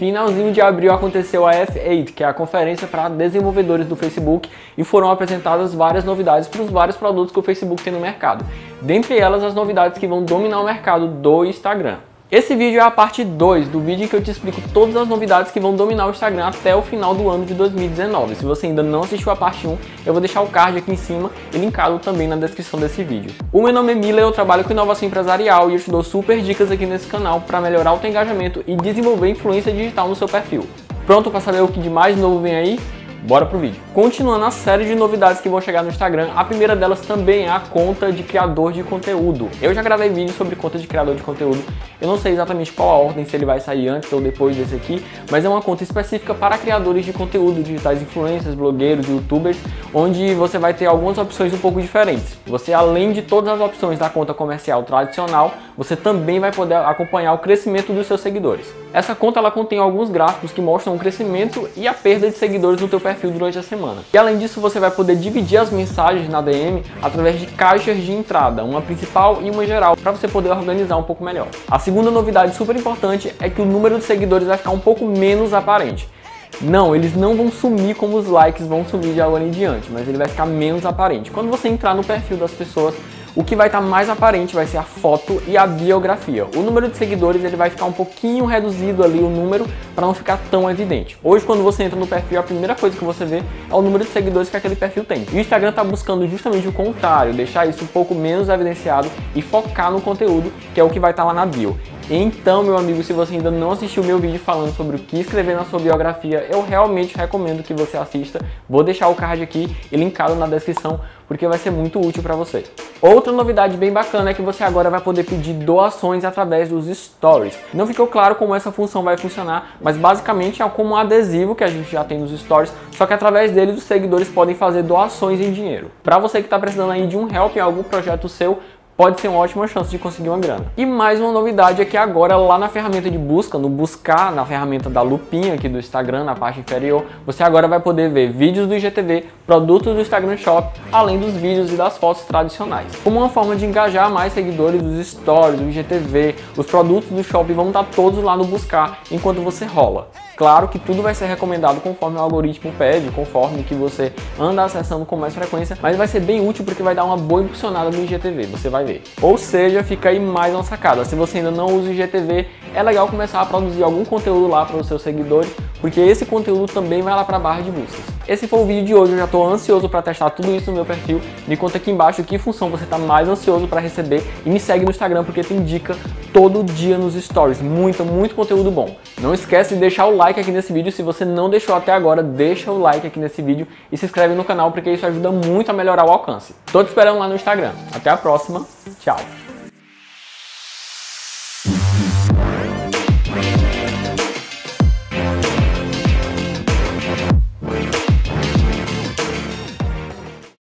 Finalzinho de abril aconteceu a F8, que é a conferência para desenvolvedores do Facebook, e foram apresentadas várias novidades para os vários produtos que o Facebook tem no mercado. Dentre elas, as novidades que vão dominar o mercado do Instagram. Esse vídeo é a parte 2 do vídeo em que eu te explico todas as novidades que vão dominar o Instagram até o final do ano de 2019. Se você ainda não assistiu a parte 1, eu vou deixar o card aqui em cima e linkado também na descrição desse vídeo. O meu nome é Mila, eu trabalho com inovação empresarial e eu te dou super dicas aqui nesse canal para melhorar o teu engajamento e desenvolver influência digital no seu perfil. Pronto para saber o que de mais novo vem aí? Bora pro vídeo. Continuando a série de novidades que vão chegar no Instagram, a primeira delas também é a conta de criador de conteúdo. Eu já gravei vídeo sobre conta de criador de conteúdo, eu não sei exatamente qual a ordem, se ele vai sair antes ou depois desse aqui, mas é uma conta específica para criadores de conteúdo, digitais influencers, blogueiros, youtubers, onde você vai ter algumas opções um pouco diferentes. Você, além de todas as opções da conta comercial tradicional, você também vai poder acompanhar o crescimento dos seus seguidores. Essa conta ela contém alguns gráficos que mostram o crescimento e a perda de seguidores no teu perfil durante a semana. E além disso, você vai poder dividir as mensagens na DM através de caixas de entrada, uma principal e uma geral, para você poder organizar um pouco melhor. A segunda novidade super importante é que o número de seguidores vai ficar um pouco menos aparente. Não, eles não vão sumir como os likes vão sumir de agora em diante, mas ele vai ficar menos aparente. Quando você entrar no perfil das pessoas, o que vai estar mais aparente vai ser a foto e a biografia. O número de seguidores ele vai ficar um pouquinho reduzido ali, o número, para não ficar tão evidente. Hoje, quando você entra no perfil, a primeira coisa que você vê é o número de seguidores que aquele perfil tem. E o Instagram está buscando justamente o contrário, deixar isso um pouco menos evidenciado e focar no conteúdo, que é o que vai estar lá na bio. Então, meu amigo, se você ainda não assistiu o meu vídeo falando sobre o que escrever na sua biografia, eu realmente recomendo que você assista. Vou deixar o card aqui e linkado na descrição, porque vai ser muito útil para você. Outra novidade bem bacana é que você agora vai poder pedir doações através dos stories. Não ficou claro como essa função vai funcionar, mas basicamente é como um adesivo que a gente já tem nos stories, só que através deles os seguidores podem fazer doações em dinheiro. Para você que está precisando aí de um help em algum projeto seu, pode ser uma ótima chance de conseguir uma grana. E mais uma novidade é que agora lá na ferramenta de busca, no buscar, na ferramenta da lupinha aqui do Instagram, na parte inferior, você agora vai poder ver vídeos do IGTV, produtos do Instagram Shop, além dos vídeos e das fotos tradicionais. Como uma forma de engajar mais seguidores, dos stories, do IGTV, os produtos do Shop vão estar todos lá no buscar enquanto você rola. Claro que tudo vai ser recomendado conforme o algoritmo pede, conforme que você anda acessando com mais frequência, mas vai ser bem útil porque vai dar uma boa impulsionada no IGTV, você vai ver. Ou seja, fica aí mais uma sacada. Se você ainda não usa o IGTV, é legal começar a produzir algum conteúdo lá para os seus seguidores, porque esse conteúdo também vai lá para a barra de buscas. Esse foi o vídeo de hoje, eu já estou ansioso para testar tudo isso no meu perfil. Me conta aqui embaixo que função você está mais ansioso para receber e me segue no Instagram porque tem dica todo dia nos stories, muito conteúdo bom. Não esquece de deixar o like aqui nesse vídeo, se você não deixou até agora, deixa o like aqui nesse vídeo e se inscreve no canal porque isso ajuda muito a melhorar o alcance. Tô te esperando lá no Instagram. Até a próxima, tchau!